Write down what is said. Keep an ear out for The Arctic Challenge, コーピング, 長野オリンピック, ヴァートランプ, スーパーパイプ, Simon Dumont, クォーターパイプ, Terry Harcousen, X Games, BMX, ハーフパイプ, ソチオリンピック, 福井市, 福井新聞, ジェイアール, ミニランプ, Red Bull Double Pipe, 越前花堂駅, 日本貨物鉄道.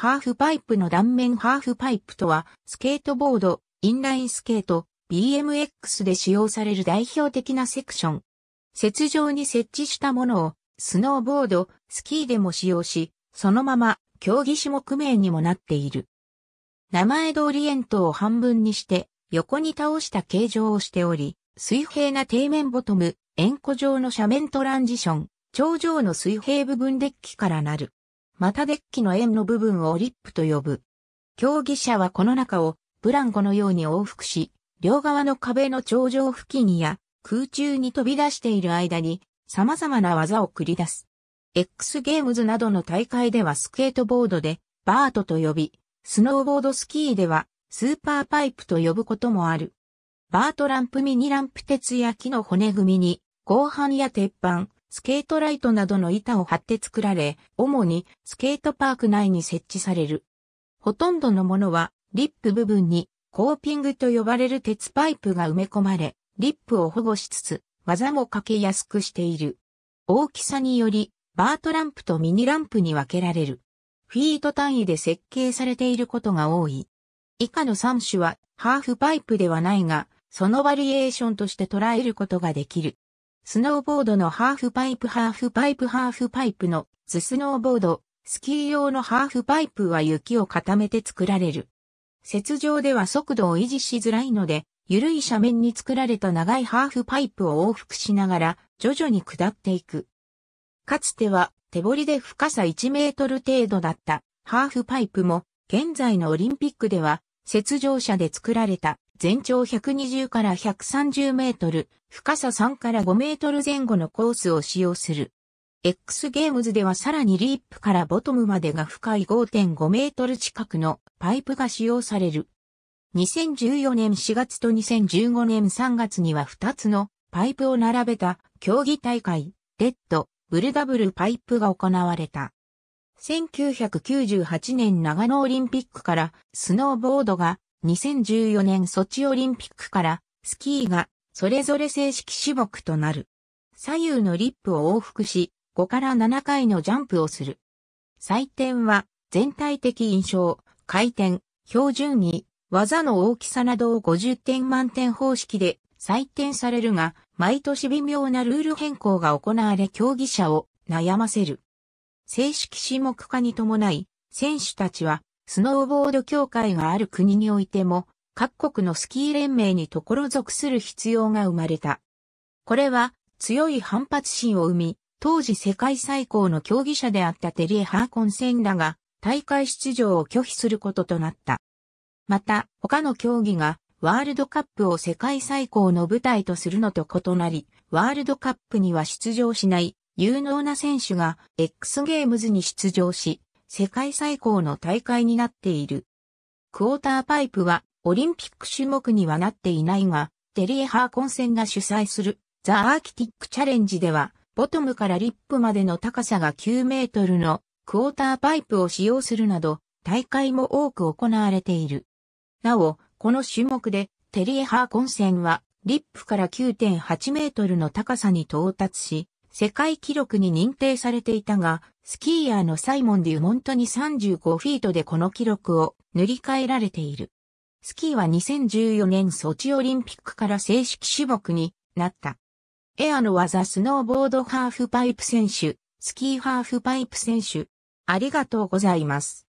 ハーフパイプの断面ハーフパイプとは、スケートボード、インラインスケート、BMX で使用される代表的なセクション。雪上に設置したものを、スノーボード、スキーでも使用し、そのまま競技種目名にもなっている。名前通り円筒を半分にして、横に倒した形状をしており、水平な底面ボトム、円弧状の斜面トランジション、頂上の水平部分デッキからなる。またデッキの円の部分をリップと呼ぶ。競技者はこの中をブランコのように往復し、両側の壁の頂上付近や空中に飛び出している間に様々な技を繰り出す。X ゲームズなどの大会ではスケートボードでバートと呼び、スノーボードスキーではスーパーパイプと呼ぶこともある。バートランプミニランプ鉄や木の骨組みに合板や鉄板、スケートライトなどの板を貼って作られ、主にスケートパーク内に設置される。ほとんどのものはリップ部分にコーピングと呼ばれる鉄パイプが埋め込まれ、リップを保護しつつ技もかけやすくしている。大きさによりバートランプとミニランプに分けられる。フィート単位で設計されていることが多い。以下の3種はハーフパイプではないが、そのバリエーションとして捉えることができる。スノーボードのハーフパイプ、ハーフパイプのスノーボード、スキー用のハーフパイプは雪を固めて作られる。雪上では速度を維持しづらいので、緩い斜面に作られた長いハーフパイプを往復しながら徐々に下っていく。かつては手掘りで深さ1メートル程度だったハーフパイプも、現在のオリンピックでは雪上車で作られた全長120から130メートル、深さ3から5メートル前後のコースを使用する。X ゲームズではさらにリップからボトムまでが深い 5.5 メートル近くのパイプが使用される。2014年4月と2015年3月には2つのパイプを並べた競技大会、Red Bull Double Pipeが行われた。1998年長野オリンピックからスノーボードが、2014年ソチオリンピックからスキーがそれぞれ正式種目となる。左右のリップを往復し5から7回のジャンプをする。採点は全体的印象、回転、標準に技の大きさなどを50点満点方式で採点されるが、毎年微妙なルール変更が行われ競技者を悩ませる。正式種目化に伴い選手たちはスノーボード協会がある国においても、各国のスキー連盟にところ属する必要が生まれた。これは強い反発心を生み、当時世界最高の競技者であったテリー・ハーコンセンらが大会出場を拒否することとなった。また、他の競技がワールドカップを世界最高の舞台とするのと異なり、ワールドカップには出場しない有能な選手が X ゲームズに出場し、世界最高の大会になっている。クォーターパイプはオリンピック種目にはなっていないが、テリー・ハーコンセンが主催するザ・アーキティック・チャレンジでは、ボトムからリップまでの高さが9メートルのクォーターパイプを使用するなど、大会も多く行われている。なお、この種目でテリー・ハーコンセンはリップから 9.8 メートルの高さに到達し、世界記録に認定されていたが、スキーヤーのサイモン・デュモントに35フィートでこの記録を塗り替えられている。スキーは2014年ソチオリンピックから正式種目になった。エアの技スノーボードハーフパイプ選手、スキーハーフパイプ選手。ありがとうございます。